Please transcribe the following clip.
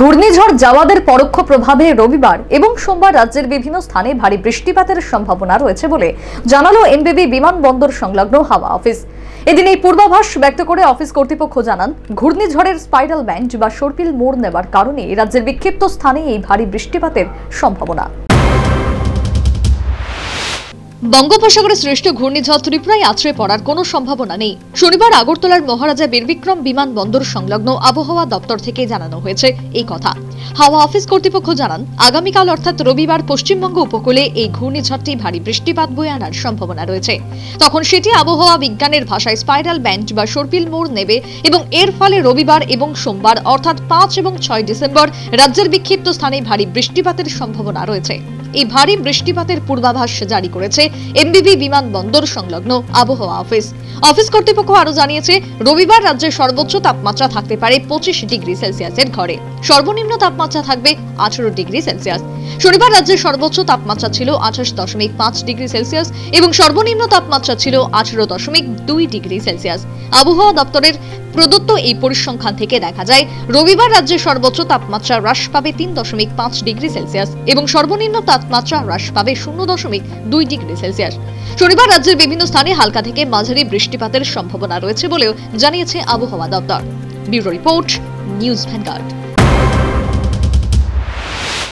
ঘূর্ণিঝড় জাওয়াদের পরোক্ষ প্রভাবে রবিবার এবং সোমবার রাজ্যের বিভিন্ন স্থানে ভারী বৃষ্টিপাতের সম্ভাবনা রয়েছে বলে জানালো এনবিবি বিমানবন্দর সংলগ্ন হাওয়া অফিস। এদিন এই পূর্বাভাস ব্যক্ত করে অফিস কর্তৃপক্ষ জানান, ঘূর্ণিঝড়ের স্পাইরাল ব্যান্ড বা সর্পিল মোড় নেবার কারণে রাজ্যের বিক্ষিপ্ত স্থানে এই ভারী বৃষ্টিপাতের সম্ভাবনা। বঙ্গোপসাগরে সৃষ্ট ঘূর্ণিঝড় ত্রিপুরায় আছড়ে পড়ার কোনো সম্ভাবনা নেই। শনিবার আগরতলার মহারাজা বীরবিক্রম বিমানবন্দর সংলগ্ন আবহাওয়া দপ্তর থেকে জানানো হয়েছে এই কথা। হাওয়া অফিস কর্তৃপক্ষ জানান, আগামীকাল অর্থাৎ রবিবার পশ্চিমবঙ্গ উপকূলে এই ঘূর্ণিঝড়টি ভারী বৃষ্টিপাত বয়ে আনার সম্ভাবনা রয়েছে। তখন সেটি আবহাওয়া বিজ্ঞানের ভাষায় স্পাইরাল ব্যান্ড বা সর্পিল মোড় নেবে এবং এর ফলে রবিবার এবং সোমবার অর্থাৎ ৫ এবং ৬ ডিসেম্বর রাজ্যের বিক্ষিপ্ত স্থানে ভারী বৃষ্টিপাতের সম্ভাবনা রয়েছে। এই ভারী বৃষ্টিপাতের পূর্বাভাস জারি করেছে এমবিবি বিমানবন্দর সংলগ্ন আবহাওয়া অফিস। অফিস কর্তৃপক্ষ আরও জানিয়েছে, রবিবার রাজ্যের সর্বোচ্চ তাপমাত্রা থাকতে পারে ২৫ ডিগ্রি সেলসিয়াসের ঘরে, সর্বনিম্ন তাপমাত্রা থাকবে ১৮ ডিগ্রি সেলসিয়াস। শনিবার রাজ্যের সর্বোচ্চ তাপমাত্রা ছিল ২৮.৫ ডিগ্রি সেলসিয়াস এবং সর্বনিম্ন তাপমাত্রা ছিল ১৮.২ ডিগ্রি সেলসিয়াস। আবহাওয়া দপ্তরের প্রদত্ত এই পরিসংখ্যান থেকে দেখা যায়, রবিবার রাজ্যের সর্বোচ্চ তাপমাত্রা হ্রাস পাবে ৩.৫ ডিগ্রি সেলসিয়াস এবং সর্বনিম্ন তাপমাত্রা হ্রাস পাবে ০.২ ডিগ্রি সেলসিয়াস। শনিবার রাজ্যের বিভিন্ন স্থানে হালকা থেকে মাঝারি বৃষ্টিপাতের সম্ভাবনা রয়েছে বলেও জানিয়েছে আবহাওয়া দপ্তর। Bureau report, news vanguard.